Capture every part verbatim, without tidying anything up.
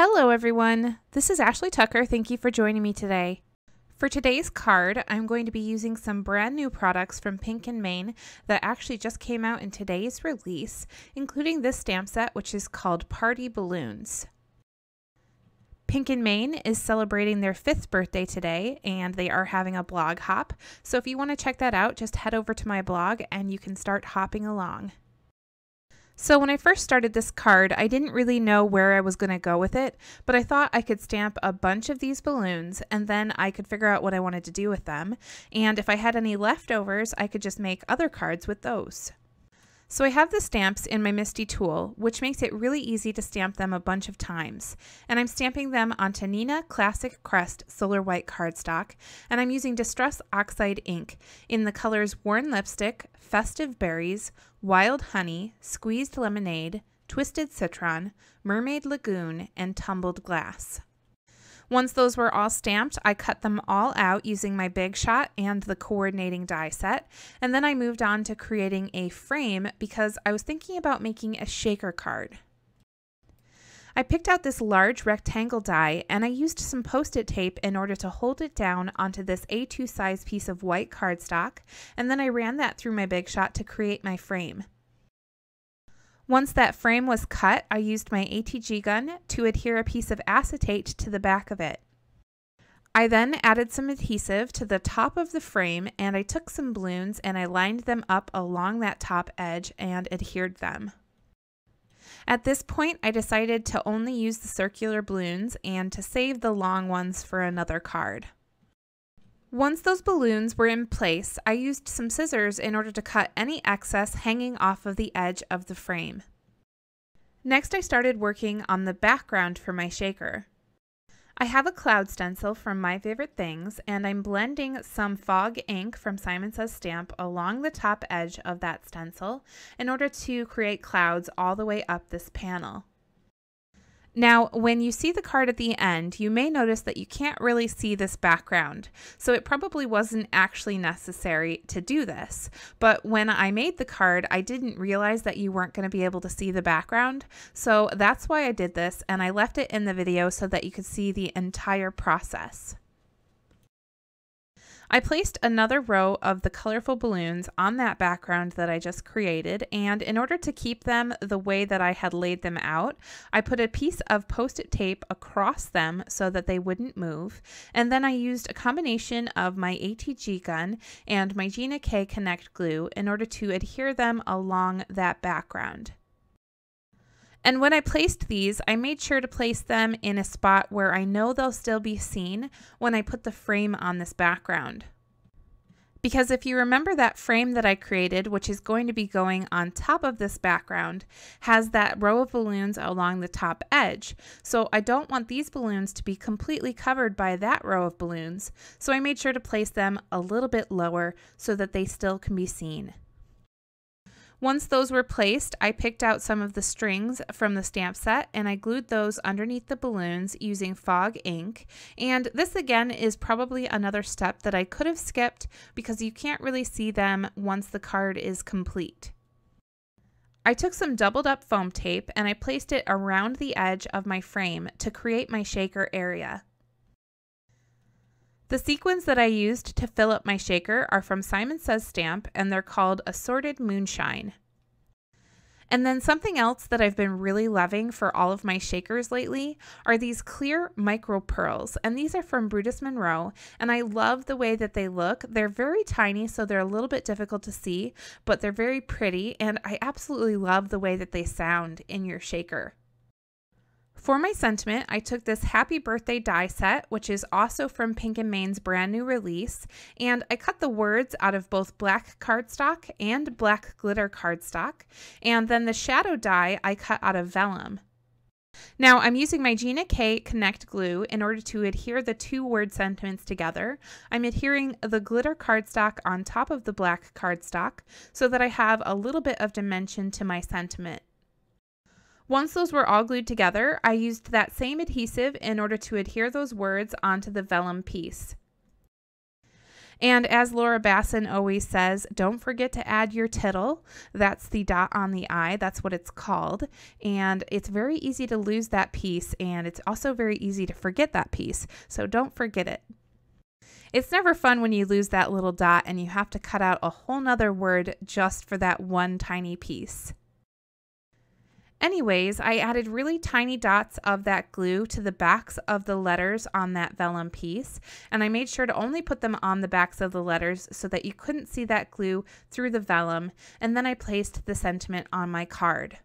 Hello everyone, this is Ashley Tucker. Thank you for joining me today. For today's card, I'm going to be using some brand new products from Pink and Main that actually just came out in today's release, including this stamp set, which is called Party Balloons. Pink and Main is celebrating their fifth birthday today, and they are having a blog hop. So if you want to check that out, just head over to my blog and you can start hopping along. So when I first started this card, I didn't really know where I was going to go with it, but I thought I could stamp a bunch of these balloons and then I could figure out what I wanted to do with them. And if I had any leftovers, I could just make other cards with those. So I have the stamps in my Misti Tool, which makes it really easy to stamp them a bunch of times. And I'm stamping them onto Neenah Classic Crest Solar White cardstock, and I'm using Distress Oxide Ink in the colors Worn Lipstick, Festive Berries, Wild Honey, Squeezed Lemonade, Twisted Citron, Mermaid Lagoon, and Tumbled Glass. Once those were all stamped, I cut them all out using my Big Shot and the coordinating die set, and then I moved on to creating a frame because I was thinking about making a shaker card. I picked out this large rectangle die and I used some Post-it tape in order to hold it down onto this A two size piece of white cardstock, and then I ran that through my Big Shot to create my frame. Once that frame was cut, I used my A T G gun to adhere a piece of acetate to the back of it. I then added some adhesive to the top of the frame, and I took some balloons and I lined them up along that top edge and adhered them. At this point, I decided to only use the circular balloons and to save the long ones for another card. Once those balloons were in place, I used some scissors in order to cut any excess hanging off of the edge of the frame. Next, I started working on the background for my shaker. I have a cloud stencil from My Favorite Things, and I'm blending some fog ink from Simon Says Stamp along the top edge of that stencil in order to create clouds all the way up this panel. Now, when you see the card at the end, you may notice that you can't really see this background, so it probably wasn't actually necessary to do this. But when I made the card, I didn't realize that you weren't going to be able to see the background, so that's why I did this, and I left it in the video so that you could see the entire process. I placed another row of the colorful balloons on that background that I just created, and in order to keep them the way that I had laid them out, I put a piece of Post-it tape across them so that they wouldn't move, and then I used a combination of my A T G gun and my Gina K Connect glue in order to adhere them along that background. And when I placed these, I made sure to place them in a spot where I know they'll still be seen when I put the frame on this background. Because if you remember, that frame that I created, which is going to be going on top of this background, has that row of balloons along the top edge. So I don't want these balloons to be completely covered by that row of balloons, so I made sure to place them a little bit lower so that they still can be seen. Once those were placed, I picked out some of the strings from the stamp set and I glued those underneath the balloons using fog ink. And this again is probably another step that I could have skipped because you can't really see them once the card is complete. I took some doubled up foam tape and I placed it around the edge of my frame to create my shaker area. The sequins that I used to fill up my shaker are from Simon Says Stamp, and they're called Assorted Moonshine. And then something else that I've been really loving for all of my shakers lately are these clear micro pearls, and these are from Brutus Monroe, and I love the way that they look. They're very tiny, so they're a little bit difficult to see, but they're very pretty, and I absolutely love the way that they sound in your shaker. For my sentiment, I took this Happy Birthday die set, which is also from Pink and Main's brand new release, and I cut the words out of both black cardstock and black glitter cardstock, and then the shadow die I cut out of vellum. Now, I'm using my Gina K Connect glue in order to adhere the two word sentiments together. I'm adhering the glitter cardstock on top of the black cardstock so that I have a little bit of dimension to my sentiment. Once those were all glued together, I used that same adhesive in order to adhere those words onto the vellum piece. And as Laura Bassin always says, don't forget to add your tittle. That's the dot on the eye. That's what it's called. And it's very easy to lose that piece, and it's also very easy to forget that piece. So don't forget it. It's never fun when you lose that little dot and you have to cut out a whole nother word just for that one tiny piece. Anyways, I added really tiny dots of that glue to the backs of the letters on that vellum piece, and I made sure to only put them on the backs of the letters so that you couldn't see that glue through the vellum, and then I placed the sentiment on my card.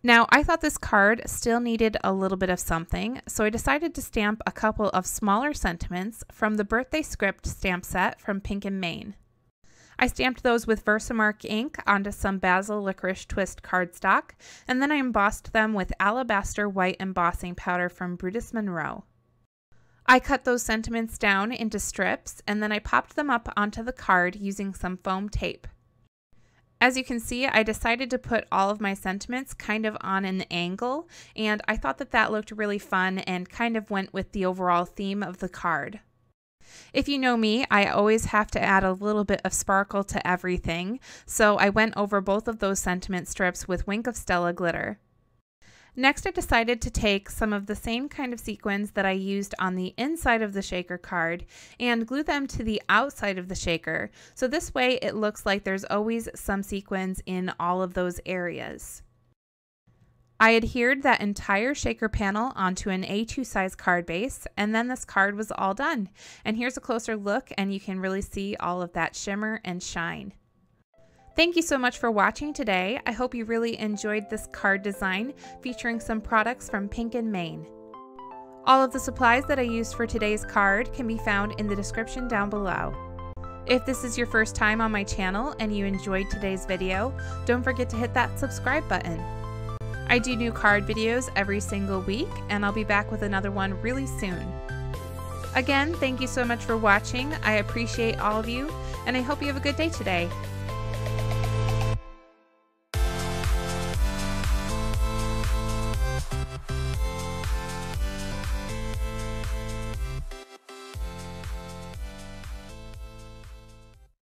Now, I thought this card still needed a little bit of something, so I decided to stamp a couple of smaller sentiments from the Birthday Script stamp set from Pink and Main. I stamped those with VersaMark ink onto some Basil Licorice Twist cardstock, and then I embossed them with alabaster white embossing powder from Brutus Monroe. I cut those sentiments down into strips, and then I popped them up onto the card using some foam tape. As you can see, I decided to put all of my sentiments kind of on an angle, and I thought that that looked really fun and kind of went with the overall theme of the card. If you know me, I always have to add a little bit of sparkle to everything, so I went over both of those sentiment strips with Wink of Stella glitter. Next, I decided to take some of the same kind of sequins that I used on the inside of the shaker card and glue them to the outside of the shaker. So this way it looks like there's always some sequins in all of those areas. I adhered that entire shaker panel onto an A two size card base, and then this card was all done. And here's a closer look, and you can really see all of that shimmer and shine. Thank you so much for watching today. I hope you really enjoyed this card design featuring some products from Pink and Main. All of the supplies that I used for today's card can be found in the description down below. If this is your first time on my channel and you enjoyed today's video, don't forget to hit that subscribe button. I do new card videos every single week, and I'll be back with another one really soon. Again, thank you so much for watching. I appreciate all of you, and I hope you have a good day today.